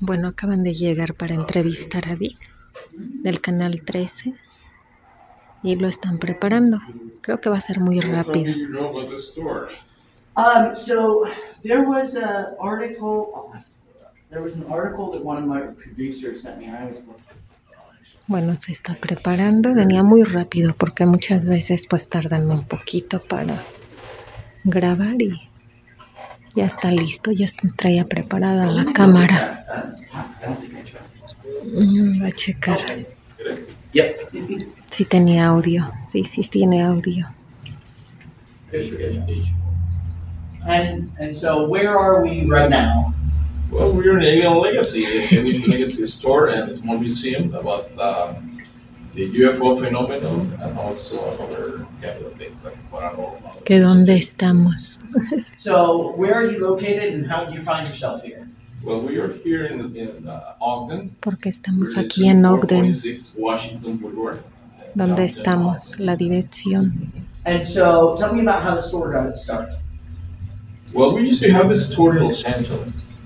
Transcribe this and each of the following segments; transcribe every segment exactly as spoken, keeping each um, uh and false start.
Bueno, acaban de llegar para entrevistar a Vic del Canal trece y lo están preparando. Creo que va a ser muy rápido. Um, so there was an article. There was an article that one of my producers sent me. I was looking. Bueno, se está preparando. Venía muy rápido porque muchas veces pues tardan un poquito para grabar y ya está listo. Ya traía preparada la cámara. Voy a checar si tenía audio. Sí, sí tiene audio. And, and so where are we right now? Well, we're in Alien Legacy, the Alien Legacy store and small museum about um, the U F O phenomenon and also other kind of things like paranormal. ¿Qué dónde estamos? So, where are you located and how do you find yourself here? Well, we are here in, in uh, Ogden. Porque estamos aquí en Ogden. Washington Boulevard. ¿Dónde estamos? La dirección. And so, tell me about how the store got its start. Well, we used to have this store in Los Angeles,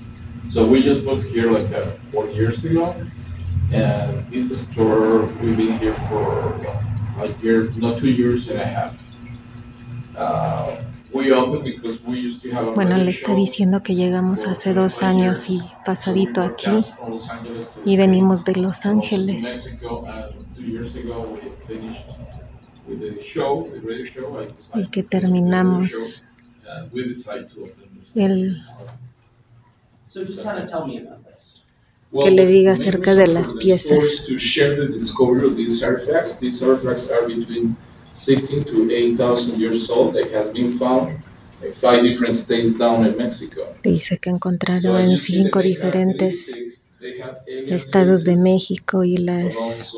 so we just moved here like uh, four years ago, and this store, we've been here for like a year, not two years and a half. Uh, we opened because we used to have a bueno, le está diciendo que llegamos hace dos años y pasadito aquí, y venimos de Los Ángeles. Mexico, and two years ago we finished with the show, the radio show. Y que terminamos. El, que le diga acerca de las piezas. Dice que encontraron en cinco diferentes estados de México y las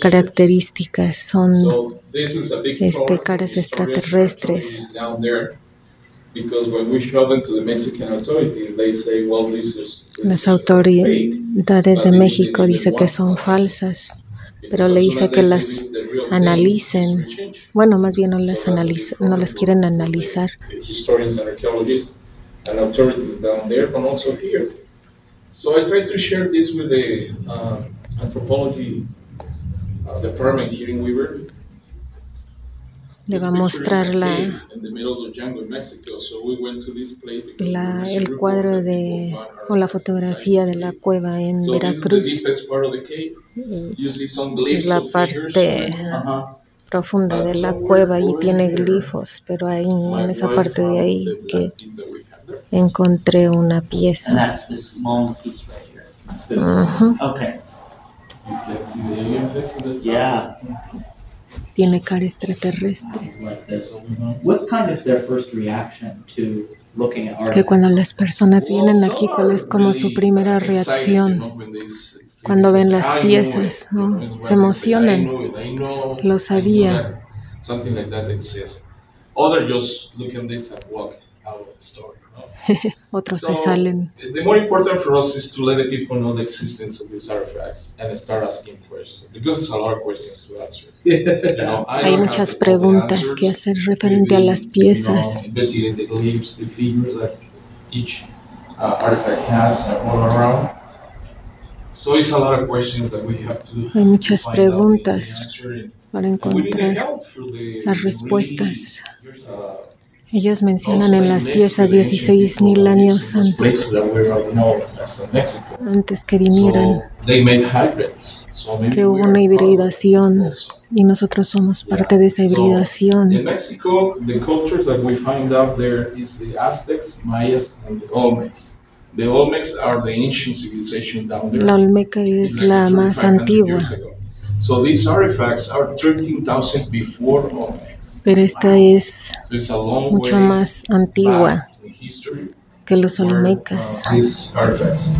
características son este, caras extraterrestres. Las autoridades de México dicen que son falsas, pero le dice que las analicen. Bueno, más bien no las analiza, no las quieren analizar. Le va a mostrar la, la, el cuadro de, o la fotografía de la cueva en Veracruz, la parte profunda de la cueva y tiene glifos, pero ahí, en esa parte de ahí, que encontré una pieza. Uh-huh. Tiene cara extraterrestre. Que cuando las personas vienen aquí, ¿cuál es como su primera reacción? Cuando ven las piezas, ¿no? Se emocionan. Lo sabía. Otros se salen. The more important for us is to let the people know the existence of these artifacts and start asking questions because it's a lot of questions to answer. You know, hay muchas preguntas que hacer referente a las piezas. Investigating the glyphs, the figures that each uh, artifact has all around. So it's a lot of questions that we have to. Hay muchas preguntas para encontrar las respuestas. Ellos mencionan en las piezas dieciséis mil años antes, antes que vinieran, que hubo una hibridación y nosotros somos parte de esa hibridación. En México, las culturas que encontramos ahí son los aztecas, mayas y los olmecas. Los olmecas son la antigua civilización down there. La olmeca es la más antigua. So these artifacts are thirteen thousand before Olmecs. Pero esta es mucho más antigua que los Olmecas. These artifacts.